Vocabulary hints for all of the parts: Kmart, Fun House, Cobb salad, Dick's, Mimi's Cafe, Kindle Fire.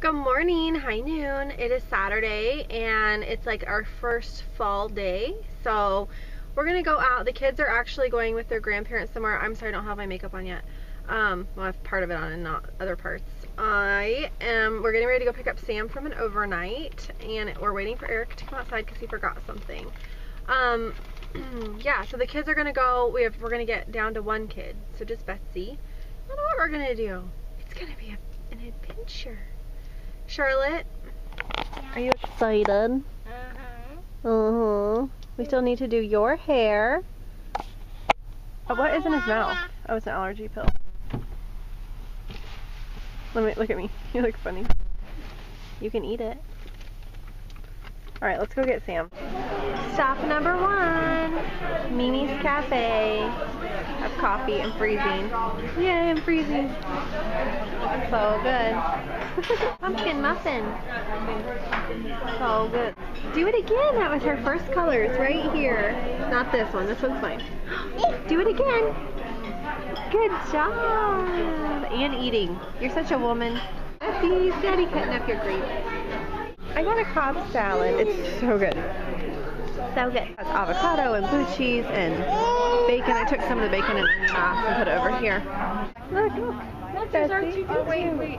Good morning, high noon. It is Saturday and it's like our first fall day. So we're gonna go out. The kids are actually going with their grandparents somewhere. I'm sorry, I don't have my makeup on yet. Well, I have part of it on and not other parts. We're getting ready to go pick up Sam from an overnight and we're waiting for Eric to come outside because he forgot something. Yeah, so the kids are gonna go. We're gonna get down to one kid, so just Betsy. I don't know what we're gonna do. It's gonna be an adventure. Charlotte, yeah. Are you excited? We still need to do your hair. Oh, what is in his mouth? Oh, it's an allergy pill. Look at me. You look funny. You can eat it. All right, let's go get Sam. Stop number one, Mimi's Cafe. I have coffee and freezing. Yay, I'm freezing. So good. Pumpkin muffin. So good. Do it again. That was her first color. It's right here. Not this one. This one's mine. Do it again. Good job. And eating. You're such a woman. I see Daddy cutting up your grapes. I got a Cobb salad. It's so good. So good. That's avocado and blue cheese and bacon. I took some of the bacon and onion off and put it over here. Look, look, Betsy. Oh, wait.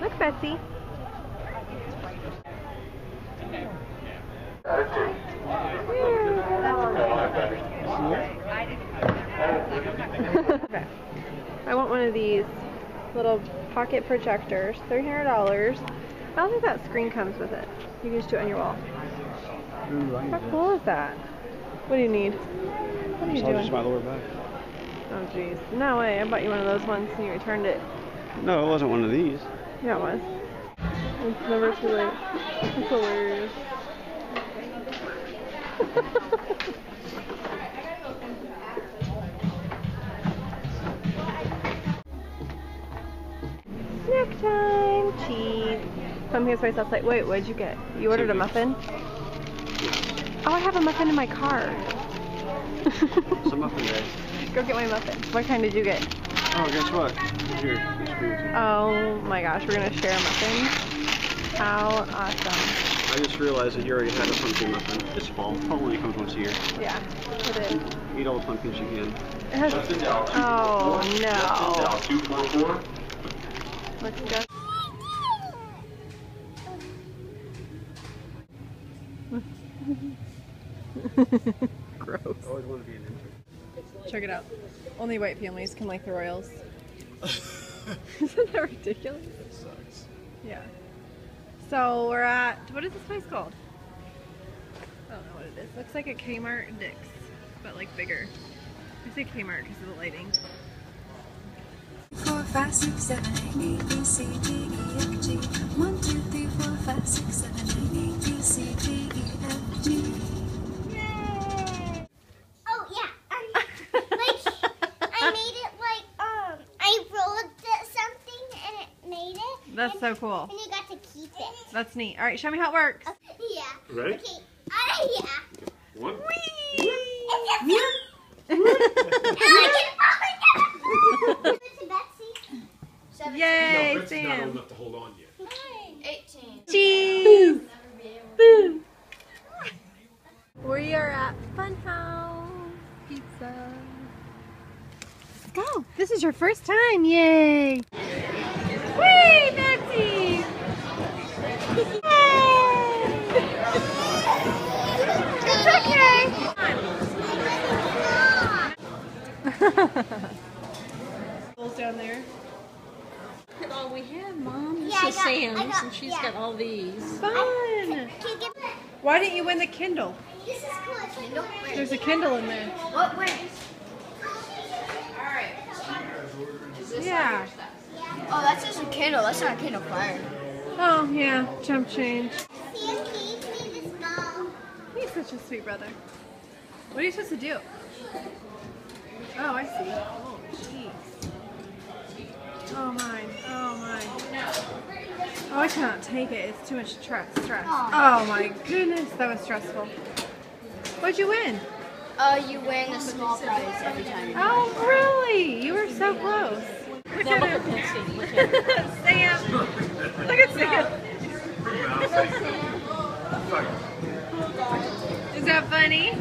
Look, Betsy. I want one of these little pocket projectors. $300. I don't think that screen comes with it. You can just do it on your wall. How cool is that? What do you need? What are you doing? Just my lower back. Oh jeez. No way. I bought you one of those ones and you returned it. No, it wasn't one of these. Yeah, it was. It's never too late. It's hilarious. Snack time! Cheese. Come here, myself. Like, wait, what'd you get? You ordered a muffin? Oh, I have a muffin in my car. It's a muffin day. Go get my muffin. What kind did you get? Oh, guess what? Here. Oh my gosh, we're gonna share a muffin. How awesome! I just realized that you already had a pumpkin muffin. It's fall. Fall only comes once a year. Yeah, it is. Eat all the pumpkins you can. It has. Oh no! 244. Let's go. Gross. I always wanted to be an intern. Check it out. Only white families can like the Royals. Isn't that ridiculous? That sucks. Yeah. So we're at, what is this place called? I don't know what it is. Looks like a Kmart and Dick's, but like bigger. I say Kmart because of the lighting. 4, 5, 6, 7, 8, A, B, C, D, E, F, G. 1, 2, 3, 4, 5, 6, 7, 8, A, B, C, D, E, F, G. That's so cool. And you got to keep it. That's neat. All right, show me how it works. Yeah. Ready? Okay. Yeah. 1. Whee! Whee! It's Betsy. 17. Yay, no, Sam. Not old enough to hold on yet. 18. Cheese. Boom. We are at Fun House Pizza. Let's go. This is your first time. Yay. Whee, Betsy! It's okay! Bowls down there. Look at all we have, Mom. This is Sam's, and she's got all these. Fun! Why didn't you win the Kindle? This is cool. Kindle? There's a Kindle in there. What wins? Alright. Yeah. Oh, that's just a Kindle. That's not a Kindle Fire. Oh, yeah. Jump change. Sam, can you play this ball? He's such a sweet brother. What are you supposed to do? Oh, I see. Oh, jeez. Oh, mine. Oh, mine. Oh, I cannot take it. It's too much stress. Oh, my goodness. That was stressful. What'd you win? You win a small prize every time you win. Really? You were so close. Sam! Is that funny?